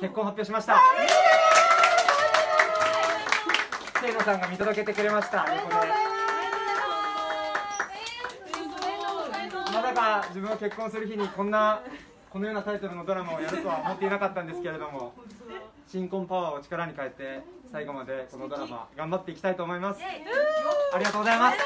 結婚発表しました。清野さんが見届けてくれました。横でまさか自分を結婚する日にこのようなタイトルのドラマをやるとは思っていなかったんですけれども、新婚パワーを力に変えて最後までこのドラマ頑張っていきたいと思います。ありがとうございます。